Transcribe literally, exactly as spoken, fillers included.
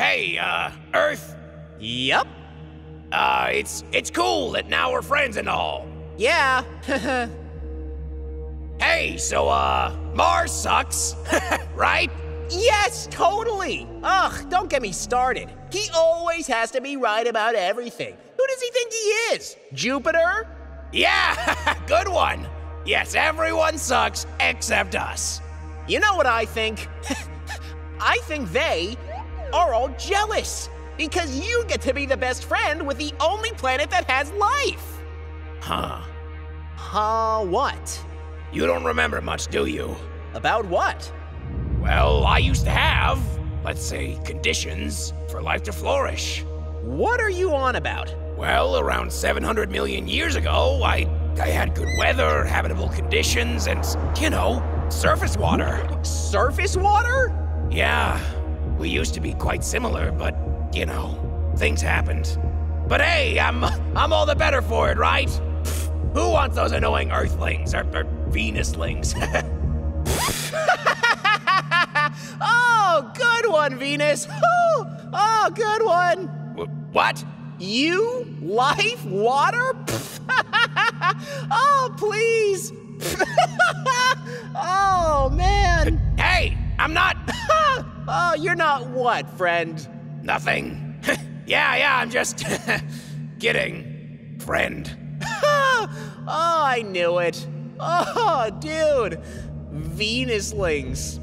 Hey, uh, Earth? Yep. Uh, it's, it's cool that now we're friends and all. Yeah. Hey, so, uh, Mars sucks, right? Yes, totally. Ugh, don't get me started. He always has to be right about everything. Who does he think he is? Jupiter? Yeah, good one. Yes, everyone sucks except us. You know what I think? I think they are all jealous because you get to be the best friend with the only planet that has life. Huh. Huh, what? You don't remember much, do you? About what? Well, I used to have, let's say, conditions for life to flourish. What are you on about? Well, around seven hundred million years ago, I, I had good weather, habitable conditions, and, you know, surface water. Surface water? Yeah, we used to be quite similar, but, you know, things happened. But hey, I'm, I'm all the better for it, right? Pfft, who wants those annoying Earthlings, or, or Venuslings? Oh, good one, Venus. Ooh. Oh, good one. What? You? Life? Water? Oh, please. Oh, man. Hey, I'm not. Oh, you're not what, friend? Nothing. yeah, yeah, I'm just kidding, friend. Oh, I knew it. Oh, dude. Venuslings.